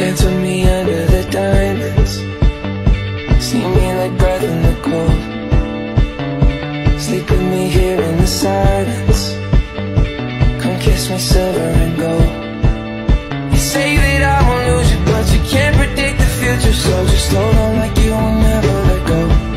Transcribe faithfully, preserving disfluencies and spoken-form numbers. Dance with me under the diamonds. See me like breath in the cold. Sleep with me here in the silence. Come kiss me silver and gold. You say that I won't lose you, but you can't predict the future. So just slow down like you will never let go.